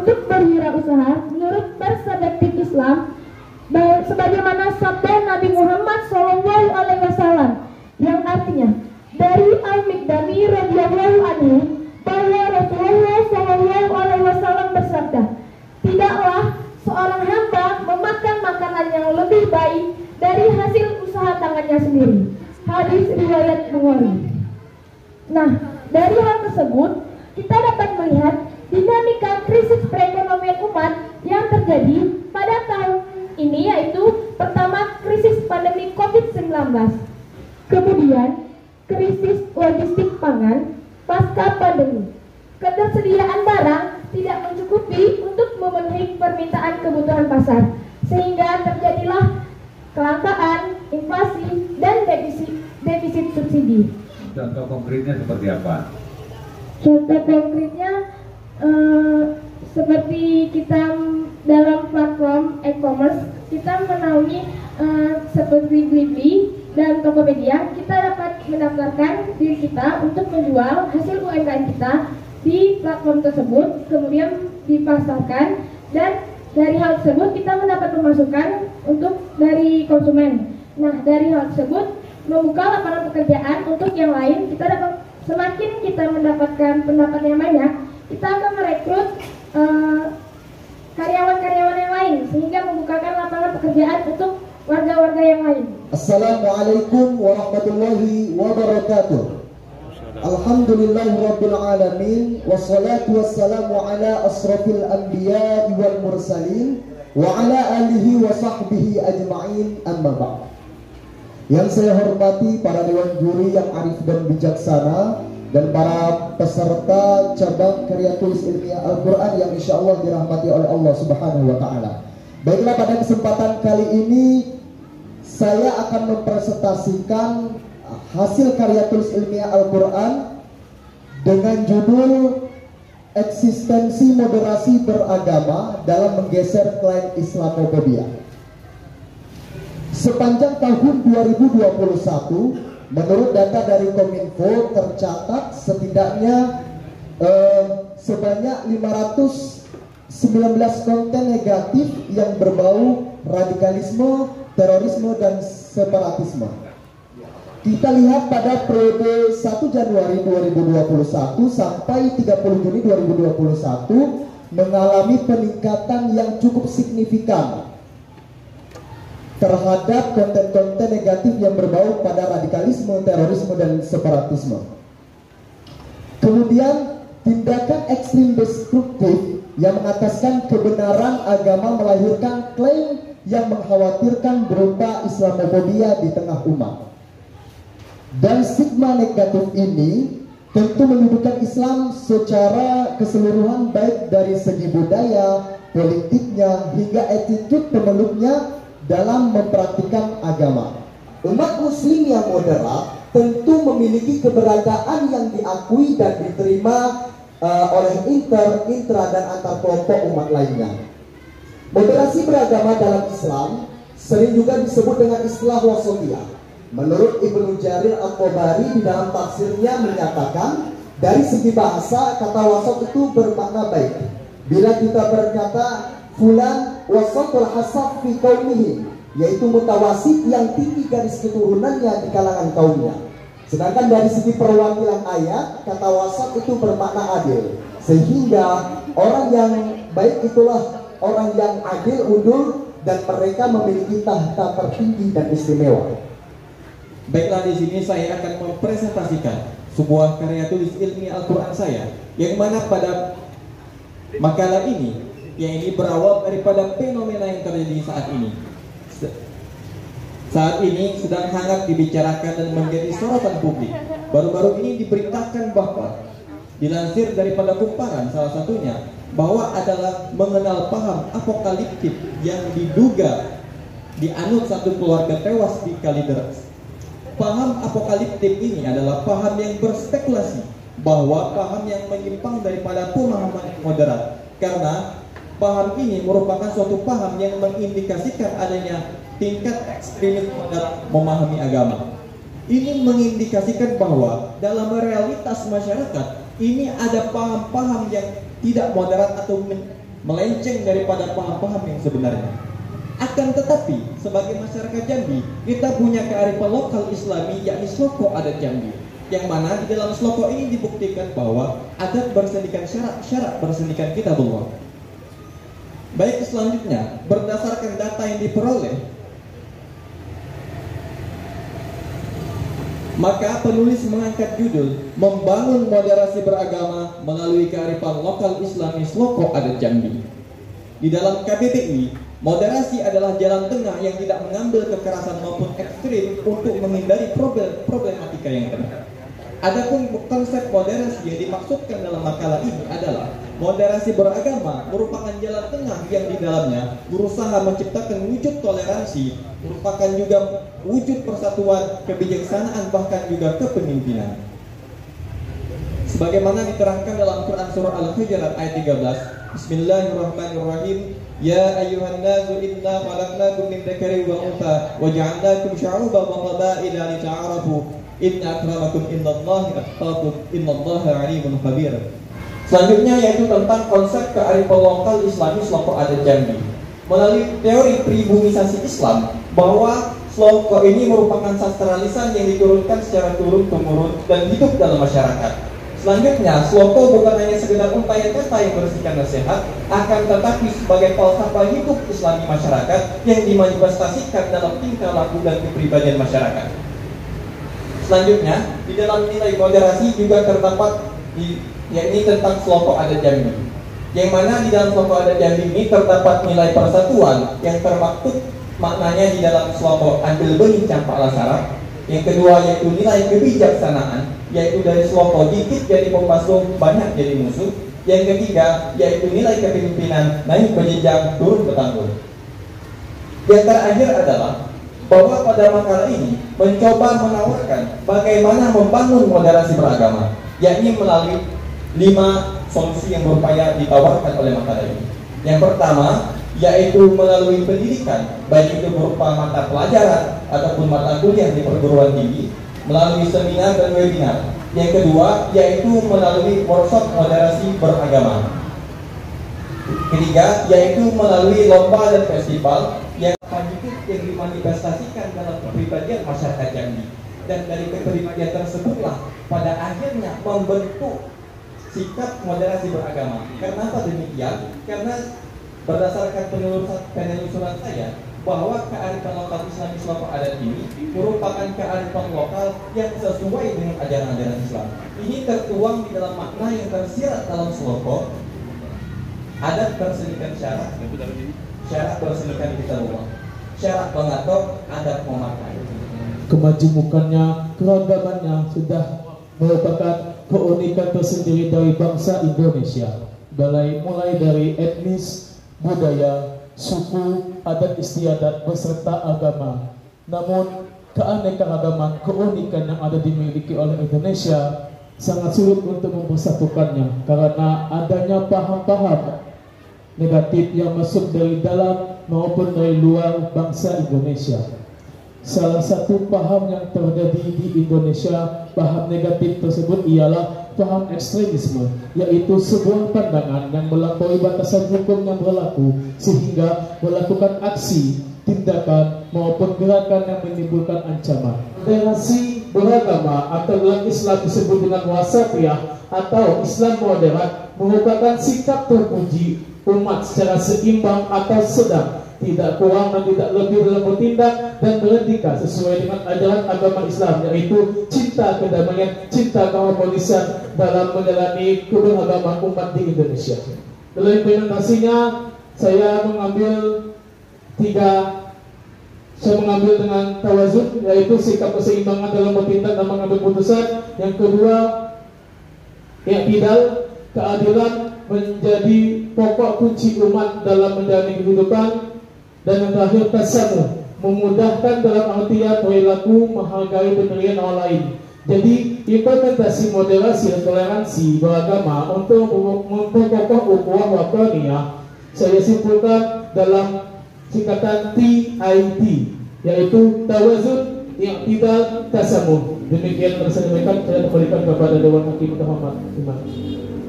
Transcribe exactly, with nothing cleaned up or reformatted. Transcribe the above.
untuk berwirausaha menurut perspektif Islam sebagaimana sabda Nabi Muhammad shallallahu alaihi wasallam yang artinya dari Al-Mikdami radhiyallahu anhu bahwa Rasulullah shallallahu alaihi wasallam bersabda, tidaklah seorang hamba memakan makanan yang lebih baik dari hasil usaha tangannya sendiri. Hadis riwayat Bukhari. Nah, dari hal tersebut kita dapat melihat dinamika krisis perekonomian umat yang terjadi pada tahun ini, yaitu pertama krisis pandemi covid sembilan belas, kemudian krisis logistik pangan pasca pandemi, ketersediaan barang tidak mencukupi untuk memenuhi permintaan kebutuhan pasar, sehingga terjadilah kelangkaan, inflasi, dan defisit, defisit subsidi. Contoh konkretnya seperti apa? Contoh konkretnya eh, seperti kita dalam platform e-commerce kita menaungi eh, seperti BliBli dan Tokopedia, kita dapat mendaftarkan diri kita untuk menjual hasil U M K M kita di platform tersebut, kemudian dipasarkan, dan dari hal tersebut kita mendapat pemasukan untuk dari konsumen. Nah, dari hal tersebut membuka lapangan pekerjaan untuk yang lain. Kita dapat, semakin kita mendapatkan pendapatan yang banyak, kita akan merekrut karyawan-karyawan uh, yang lain sehingga membukakan lapangan pekerjaan untuk warga-warga yang lain. Assalamualaikum warahmatullahi wabarakatuh. Alhamdulillahirabbil alamin, wassalatu wassalamu ala asrofil anbiya'i wal mursalin wa ala alihi wa sahbihi ajma'in, amma ba'd. Yang saya hormati para dewan juri yang arif dan bijaksana, dan para peserta cabang karya tulis ilmiah Al-Quran yang insya Allah dirahmati oleh Allah Subhanahu wa Ta'ala. Baiklah, pada kesempatan kali ini saya akan mempresentasikan hasil karya tulis ilmiah Al-Quran dengan judul Eksistensi Moderasi Beragama dalam Menggeser Klaim Islamofobia. Sepanjang tahun dua ribu dua puluh satu, menurut data dari Kominfo, tercatat setidaknya eh, sebanyak lima ratus sembilan belas konten negatif yang berbau radikalisme, terorisme, dan separatisme. Kita lihat pada periode satu Januari dua ribu dua puluh satu sampai tiga puluh Juni dua ribu dua puluh satu mengalami peningkatan yang cukup signifikan terhadap konten-konten negatif yang berbau pada radikalisme, terorisme, dan separatisme. Kemudian tindakan ekstrim destruktif yang mengataskan kebenaran agama melahirkan klaim yang mengkhawatirkan berupa Islamofobia di tengah umat. Dan stigma negatif ini tentu mendudukan Islam secara keseluruhan, baik dari segi budaya, politiknya, hingga attitude pemeluknya dalam mempraktikkan agama. Umat muslim yang moderat tentu memiliki keberadaan yang diakui dan diterima uh, oleh inter, intra, dan antar kelompok umat lainnya. Moderasi beragama dalam Islam sering juga disebut dengan istilah wasatiyah. Menurut Ibnu Jarir Al-Tabari di dalam tafsirnya menyatakan, dari segi bahasa kata wasat itu bermakna baik. Bila kita berkata fulan wasatul hasab fi qaumihi, yaitu mutawasit yang tinggi garis keturunannya di kalangan kaumnya. Sedangkan dari segi perwakilan ayat, kata wasat itu bermakna adil. Sehingga orang yang baik itulah orang yang adil, unggul, dan mereka memiliki tahta tertinggi dan istimewa. Baiklah, di sini saya akan mempresentasikan sebuah karya tulis ilmiah Al-Quran saya, yang mana pada makalah ini, yang ini berawal daripada fenomena yang terjadi saat ini. Saat ini sedang hangat dibicarakan dan menjadi sorotan publik. Baru-baru ini diberitakan bahwa dilansir daripada kumparan salah satunya, bahwa adalah mengenal paham apokaliptik yang diduga dianut satu keluarga tewas di Kalideres. Paham apokaliptik ini adalah paham yang berspekulasi, bahwa paham yang menyimpang daripada pemahaman moderat, karena paham ini merupakan suatu paham yang mengindikasikan adanya tingkat ekstremis moderat memahami agama. Ini mengindikasikan bahwa dalam realitas masyarakat ini ada paham-paham yang tidak moderat atau melenceng daripada paham-paham yang sebenarnya. Akan tetapi, sebagai masyarakat Jambi, kita punya kearifan lokal Islami, yakni Seloko Adat Jambi, yang mana di dalam Seloko ini dibuktikan bahwa adat bersendikan syarat-syarat bersendikan kitabullah. Baik, selanjutnya, berdasarkan data yang diperoleh, maka penulis mengangkat judul Membangun Moderasi Beragama Melalui Kearifan Lokal Islami Seloko Adat Jambi. Di dalam K B B I, moderasi adalah jalan tengah yang tidak mengambil kekerasan maupun ekstrim untuk menghindari problem problematika yang tengah. Adapun konsep moderasi yang dimaksudkan dalam makalah ini adalah moderasi beragama merupakan jalan tengah yang di dalamnya berusaha menciptakan wujud toleransi, merupakan juga wujud persatuan, kebijaksanaan, bahkan juga kepemimpinan. Sebagaimana diterangkan dalam Quran Surah Al-Hujurat ayat tiga belas, Bismillahirrahmanirrahim, Ya ayyuhan nasu inna khalaqnakum min dzakarin wa untha wa ja'alnakum sya'uban wa qabaila lita'arafu. Inna akramakum innallahi atqakum innallaha alimun khabir. Selanjutnya yaitu tentang konsep kearifan lokal Islami Seloko Adat Jambi. Melalui teori pribumisasi Islam bahwa Seloko ini merupakan sastra lisan yang diturunkan secara turun-temurun dan hidup dalam masyarakat. Selanjutnya, Seloko bukan hanya sekedar umpaian kata yang berisikan nasihat, akan tetapi sebagai falsafah hidup Islami masyarakat yang dimanifestasikan dalam tingkah laku dan kepribadian masyarakat. Selanjutnya, di dalam nilai moderasi juga terdapat di, yakni tentang Seloko Adat Jambi, yang mana di dalam Seloko Adat Jambi ini terdapat nilai persatuan yang termaktub maknanya di dalam Seloko ambil benih campak lasara. Yang kedua yaitu nilai kebijaksanaan, yaitu dari Seloko dikit jadi pembasuh, banyak jadi musuh. Yang ketiga yaitu nilai kepemimpinan, naik menjejak, turun ke tanggul. Yang terakhir adalah bahwa pada makalah ini mencoba menawarkan bagaimana membangun moderasi beragama, yakni melalui lima solusi yang berupaya ditawarkan oleh makalah ini. Yang pertama yaitu melalui pendidikan, baik itu berupa mata pelajaran ataupun mata kuliah di perguruan tinggi, melalui seminar dan webinar. Yang kedua yaitu melalui workshop moderasi beragama. Ketiga yaitu melalui lomba dan festival yang yang dimanifestasikan dalam kepribadian masyarakat Jambi, dan dari kepribadian tersebutlah pada akhirnya membentuk sikap moderasi beragama. Kenapa demikian? Karena berdasarkan penelusuran, penelusuran saya bahwa kearifan lokal Islam Seloko Adat ini merupakan kearifan lokal yang sesuai dengan ajaran-ajaran Islam. Ini tertuang di dalam makna yang tersirat dalam Seloko Adat bersendikan syarat, syarat bersendikan kitabullah, syarat mengatur, adat memakai. Kemajemukannya, keragamannya sudah merupakan keunikan tersendiri dari bangsa Indonesia. Balai mulai dari etnis, budaya, suku, adat istiadat, beserta agama. Namun, keanekaragaman, keunikan yang ada dimiliki oleh Indonesia sangat sulit untuk mempersatukannya karena adanya paham-paham negatif yang masuk dari dalam maupun dari luar bangsa Indonesia. Salah satu paham yang terjadi di Indonesia, paham negatif tersebut ialah paham ekstremisme, yaitu sebuah pandangan yang melampaui batasan hukum yang berlaku sehingga melakukan aksi, tindakan maupun gerakan yang menimbulkan ancaman. Moderasi beragama atau dalam Islam disebut dengan wasatiyah atau Islam moderat merupakan sikap terpuji umat secara seimbang atau sedang, tidak kurang dan tidak lebih dalam bertindak dan beretika sesuai dengan ajaran agama Islam, yaitu cinta kedamaian, cinta keharmonisan dalam menjalani keberagaman umat di Indonesia. Dalam implementasinya, saya mengambil tiga, saya mengambil dengan tawazun, yaitu sikap keseimbangan dalam bertindak dan mengambil keputusan. Yang kedua, i'tidal, keadilan menjadi pokok kunci umat dalam menjalani kehidupan. Dan yang terakhir, tasamuh, memudahkan dalam artian perilaku menghargai pendirian orang lain. Jadi implementasi moderasi dan toleransi beragama untuk memperkokoh ukhuwah wataniyah saya simpulkan dalam singkatan T I T, yaitu tawazun, i'tidal, tasamuh. Demikian telah saya sampaikan, saya kembalikan kepada Dewan Hakim Muhammad. Terima kasih.